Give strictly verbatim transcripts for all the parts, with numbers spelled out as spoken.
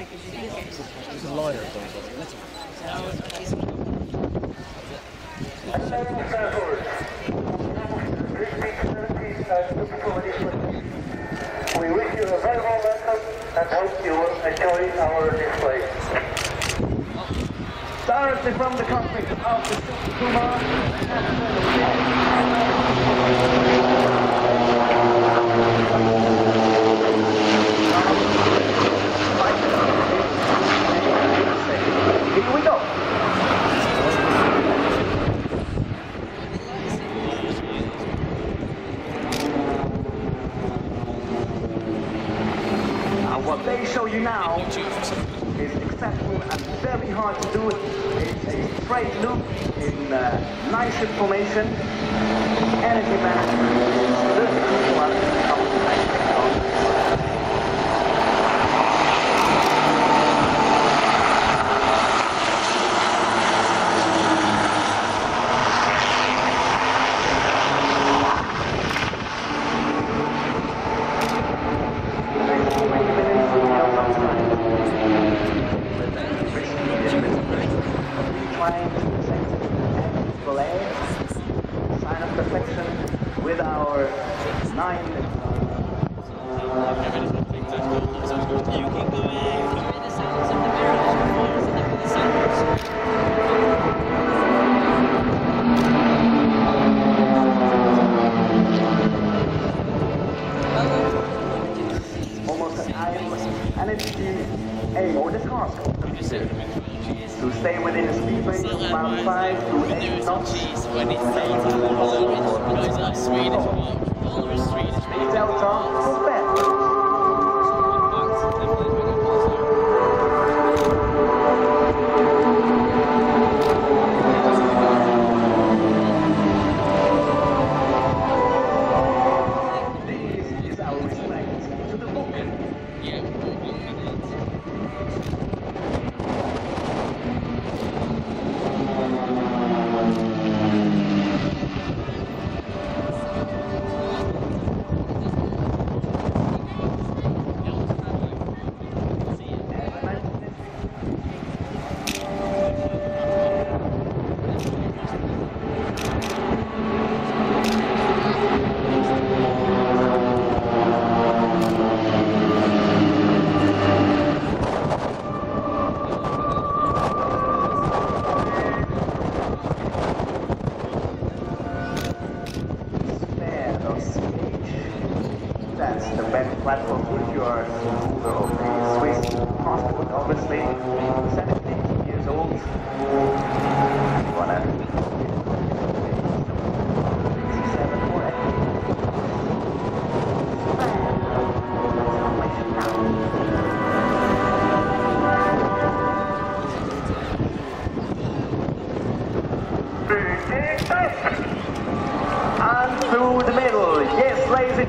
It's a liner. We wish you a very warm welcome and hope you will enjoy our display. Directly from the cockpit of the Kumar. Here we go. Now what they show you now is accessible and very hard to do. It's a straight loop in uh, nice information, energy management.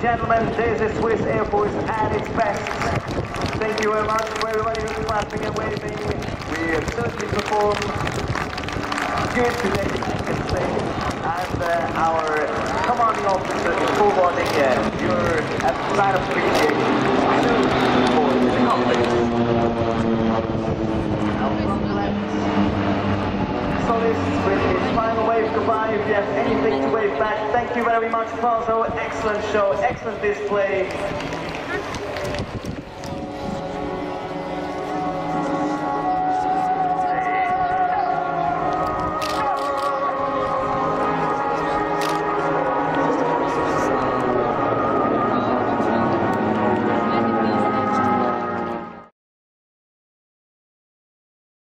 Gentlemen, this is Swiss Air Force at its best. Thank you very much for everybody who's clapping and waving. We have certainly performed good today, I can say. And uh, our commanding officer is forwarding uh, your uh, sign of appreciation. Solis with his final wave goodbye. If you have anything to wave back, thank you very much, Paulo. Excellent show, excellent display.